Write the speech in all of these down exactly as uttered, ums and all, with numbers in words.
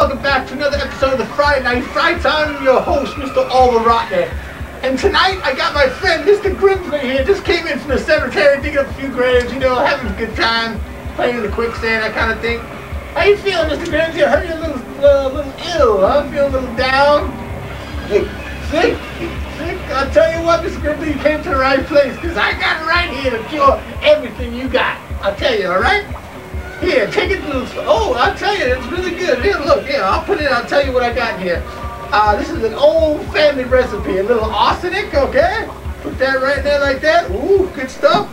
welcome back to another episode of the Friday Night Fry Time. I'm your host, Mister Oliver the Rotten. And tonight I got my friend Mister Grimsley here. Just came in from the cemetery, digging up a few graves, you know, having a good time, playing in the quicksand, that kind of thing. How you feeling, Mister Grimsley? I heard you're a little, uh, little ill, huh? Feeling a little down? Sick? Sick? Sick? I'll tell you what, Mister Grimsley, you came to the right place, because I got it right here to cure everything you got. I'll tell you, alright? Here, take it loose. Oh, I'll tell you, it's really good. Here, look, here, I'll put it in, I'll tell you what I got here. Uh, this is an old family recipe, a little arsenic, okay? Put that right there like that. Ooh, good stuff.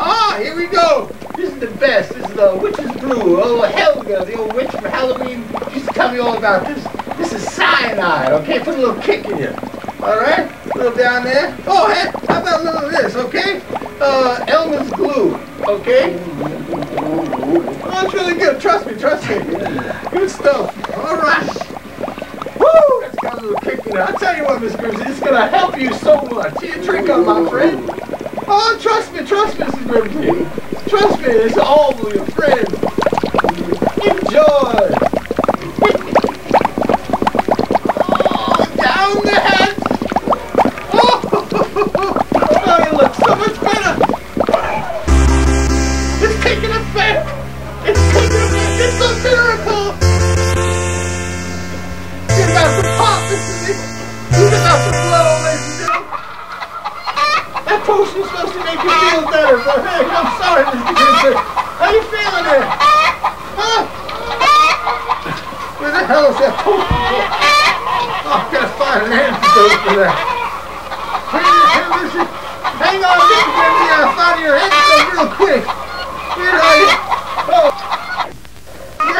Ah, here we go. This is the best. This is the witch's brew. Oh, Helga, the old witch from Halloween, she used to tell me all about this. This is cyanide, okay? Put a little kick in you. All right, a little down there. Oh, hey, how about a little of this, okay? Uh, Elmer's glue, okay? Oh, it's really good. Trust me, trust me. Good stuff. All right. Woo! That's got a little kick in it. I'll tell you what, Miss Grimsley, it's going to help you so much. Here, drink up, my friend. Oh, trust me, trust me, Missus Grimsley. Trust me, it's all for your friend. Enjoy. Oh, down the hatch. Oh, oh, you look so much better. It's taking effect. It's a miracle! You're about to pop, Mister You're about to blow, ladies and gentlemen. That potion's supposed to make you feel better, but hey, I'm sorry, Mister Grimsley. How you feeling there? Huh? Where the hell is that potion going? Oh, I've got to find an antidote for that. Where the hell is it? Hang on, Mister Grimsley, I'll find your antidote real quick. Where are you? Oh.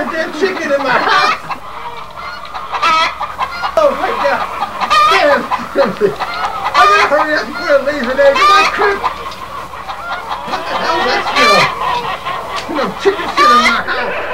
That chicken in my house! Oh my god! Damn, I'm gonna hurry up and put a laser there. Get my crib! What the hell is that smell? You know, chicken shit in my house!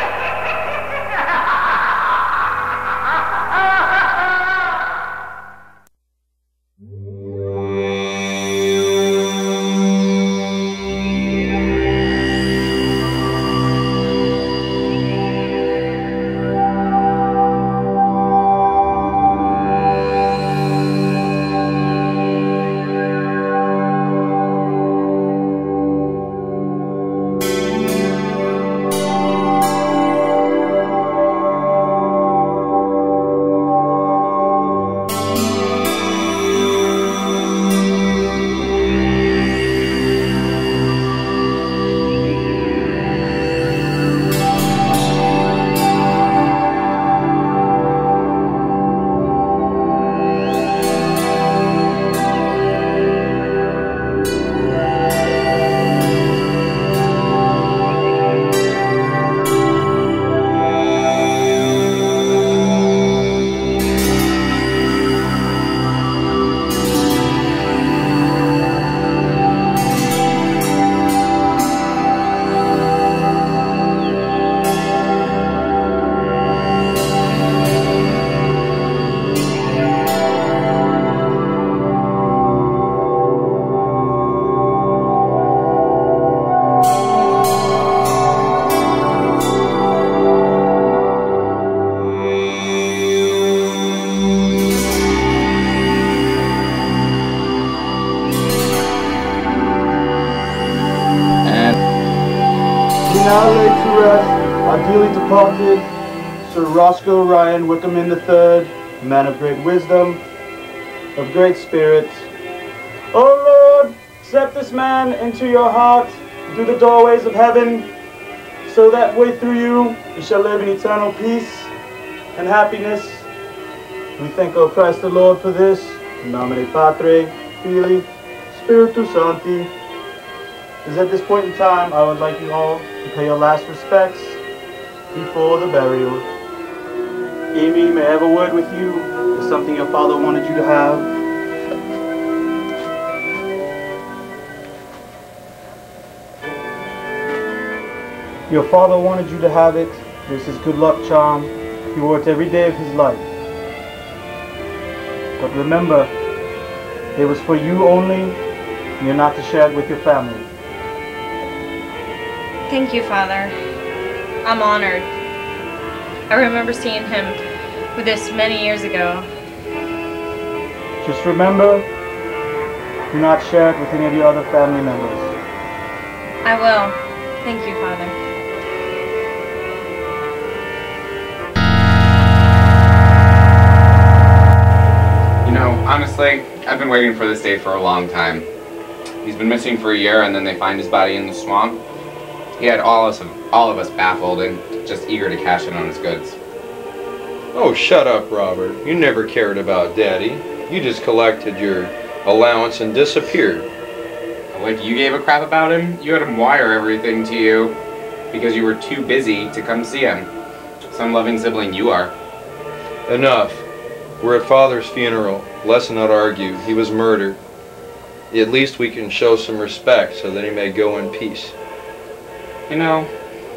Departed, Sir Roscoe Ryan Wickham in the third, man of great wisdom, of great spirit. O Lord, accept this man into your heart through the doorways of heaven, so that way through you he shall live in eternal peace and happiness. We thank, O Christ the Lord, for this. In nomine Patri, Filii, Spiritus Sancti. As at this point in time, I would like you all to pay your last respects before the burial. Amy, may I have a word with you? There's something your father wanted you to have. Your father wanted you to have it. This is good luck charm. He wore it every day of his life. But remember, it was for you only. You're not to share it with your family. Thank you, Father. I'm honored. I remember seeing him with this many years ago. Just remember, do not share it with any of your other family members. I will. Thank you, Father. Honestly, I've been waiting for this day for a long time. He's been missing for a year, and then they find his body in the swamp. He had all of us, all of us baffled and just eager to cash in on his goods. Oh, shut up, Robert. You never cared about Daddy. You just collected your allowance and disappeared. Like, you gave a crap about him? You had him wire everything to you because you were too busy to come see him. Some loving sibling you are. Enough. We're at Father's funeral. Let's not argue. He was murdered. At least we can show some respect so that he may go in peace. You know,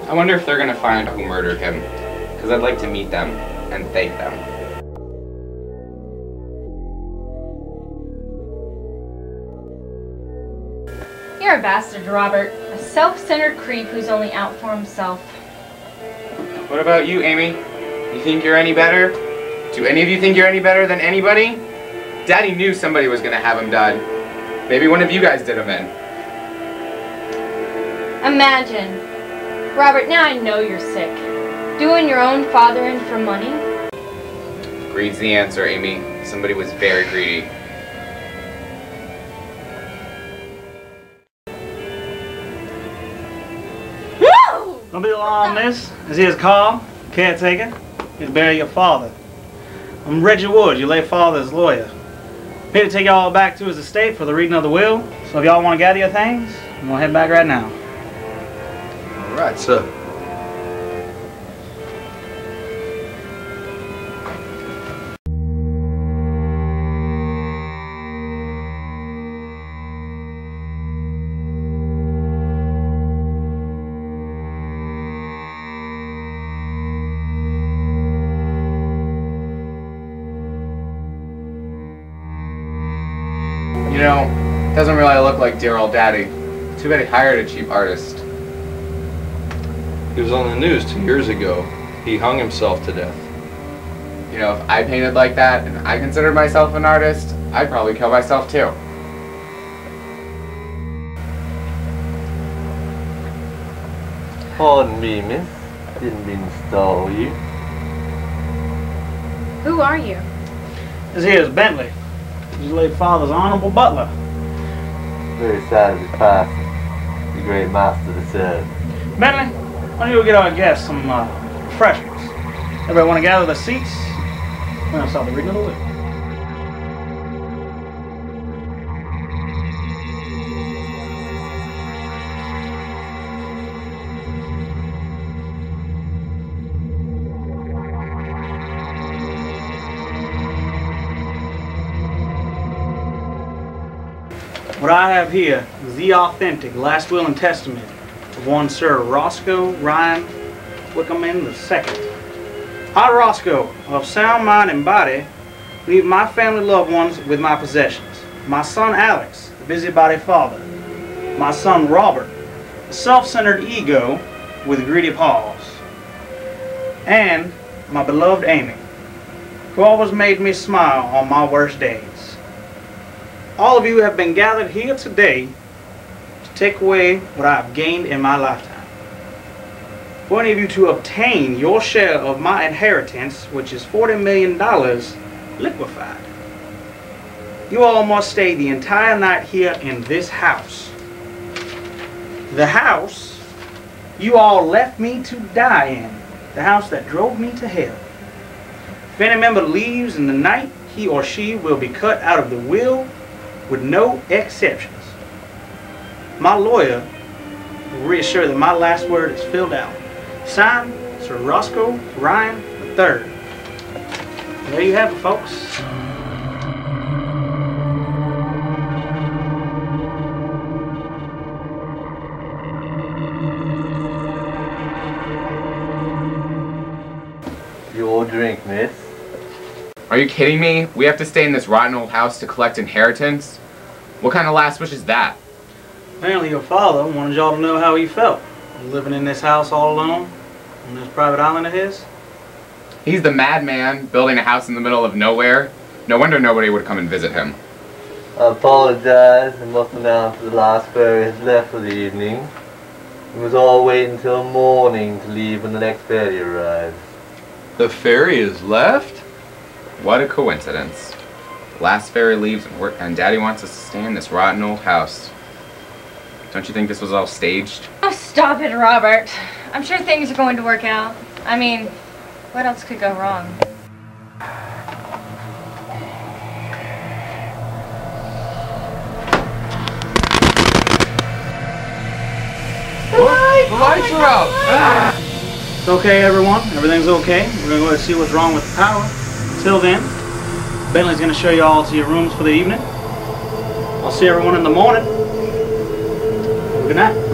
I wonder if they're going to find who murdered him, because I'd like to meet them and thank them. You're a bastard, Robert. A self-centered creep who's only out for himself. What about you, Amy? You think you're any better? Do any of you think you're any better than anybody? Daddy knew somebody was going to have him done. Maybe one of you guys did him in. Imagine. Robert, now I know you're sick. Doing your own father in for money? Greed's the answer, Amy. Somebody was very greedy. Woo! Don't be alarmed, miss. This is Carl, caretaker. He's burying your father. I'm Reggie Wood, your late father's lawyer. I'm here to take y'all back to his estate for the reading of the will. So if y'all want to gather your things, I'm going to head back right now. All right, sir. You know, doesn't really look like dear old Daddy. Too bad he hired a cheap artist. He was on the news two years ago. He hung himself to death. You know, if I painted like that and I considered myself an artist, I'd probably kill myself too. Pardon me, miss. Didn't mean to startle you. Who are you? This here is Bentley. His late father's honorable butler. Very sad of his passing. The great master to serve. Bentley, why don't you get our guests some uh, refreshments? Everybody want to gather their seats? We're going to start the reading of the will. What I have here is the authentic last will and testament of one Sir Roscoe Ryan Wickham the second. I, Roscoe, of sound mind and body, leave my family loved ones with my possessions. My son Alex, the busybody father. My son Robert, a self-centered ego with greedy paws. And my beloved Amy, who always made me smile on my worst days. All of you have been gathered here today to take away what I have gained in my lifetime. For any of you to obtain your share of my inheritance, which is forty million dollars liquefied, you all must stay the entire night here in this house. The house you all left me to die in. The house that drove me to hell. If any member leaves in the night, he or she will be cut out of the will with no exceptions. My lawyer will reassure that my last word is filled out. Signed, Sir Roscoe Ryan the third. There you have it, folks. Your drink, miss. Are you kidding me? We have to stay in this rotten old house to collect inheritance? What kind of last wish is that? Apparently your father wanted y'all to know how he felt, living in this house all alone, on this private island of his. He's the madman building a house in the middle of nowhere. No wonder nobody would come and visit him. I apologize and must announce that the last ferry has left for the evening. We must all wait until morning to leave when the next ferry arrives. The ferry is left? What a coincidence. The last ferry leaves and, we're, and Daddy wants us to stay in this rotten old house. Don't you think this was all staged? Oh, stop it, Robert. I'm sure things are going to work out. I mean, what else could go wrong? Lights are out! Ah. It's okay, everyone. Everything's okay. We're going to go see what's wrong with the power. Till then, Bentley's going to show you all to your rooms for the evening. I'll see everyone in the morning. Have a good night.